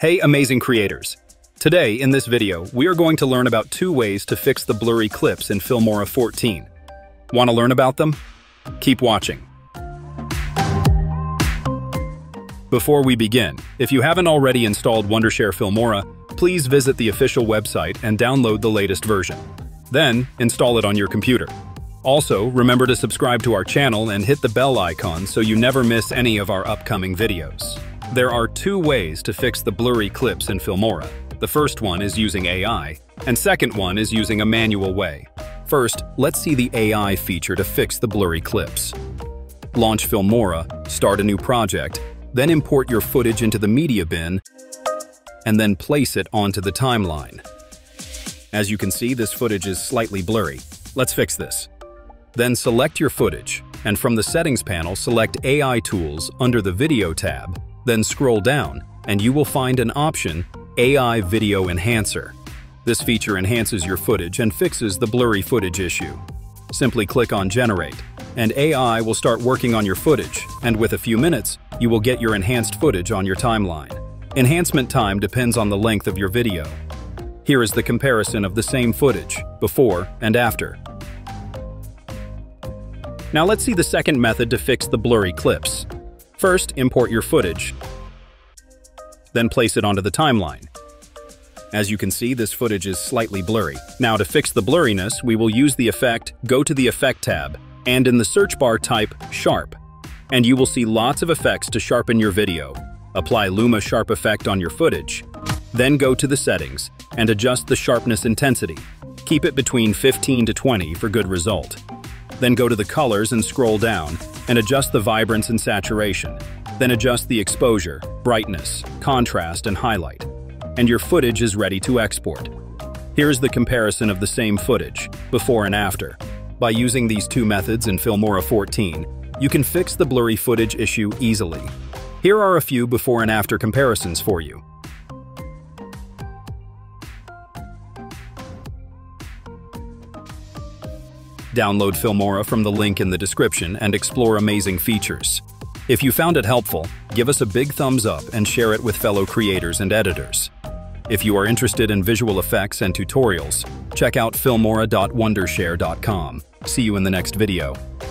Hey amazing creators! Today in this video, we are going to learn about two ways to fix the blurry clips in Filmora 14. Want to learn about them? Keep watching. Before we begin, if you haven't already installed Wondershare Filmora, please visit the official website and download the latest version. Then, install it on your computer. Also, remember to subscribe to our channel and hit the bell icon so you never miss any of our upcoming videos. There are two ways to fix the blurry clips in Filmora. The first one is using AI, and second one is using a manual way. First, let's see the AI feature to fix the blurry clips. Launch Filmora, start a new project, then import your footage into the media bin, and then place it onto the timeline. As you can see, this footage is slightly blurry. Let's fix this. Then select your footage, and from the settings panel, select AI tools under the video tab. Then scroll down, and you will find an option, AI Video Enhancer. This feature enhances your footage and fixes the blurry footage issue. Simply click on Generate, and AI will start working on your footage, and with a few minutes, you will get your enhanced footage on your timeline. Enhancement time depends on the length of your video. Here is the comparison of the same footage, before and after. Now let's see the second method to fix the blurry clips. First, import your footage, then place it onto the timeline. As you can see, this footage is slightly blurry. Now to fix the blurriness, we will use the effect, go to the Effect tab, and in the search bar type Sharp, and you will see lots of effects to sharpen your video. Apply Luma Sharp effect on your footage, then go to the settings and adjust the sharpness intensity. Keep it between 15 to 20 for good result. Then go to the colors and scroll down, and adjust the vibrance and saturation, then adjust the exposure, brightness, contrast, and highlight, and your footage is ready to export. Here is the comparison of the same footage, before and after. By using these two methods in Filmora 14, you can fix the blurry footage issue easily. Here are a few before and after comparisons for you. Download Filmora from the link in the description and explore amazing features. If you found it helpful, give us a big thumbs up and share it with fellow creators and editors. If you are interested in visual effects and tutorials, check out filmora.wondershare.com. See you in the next video.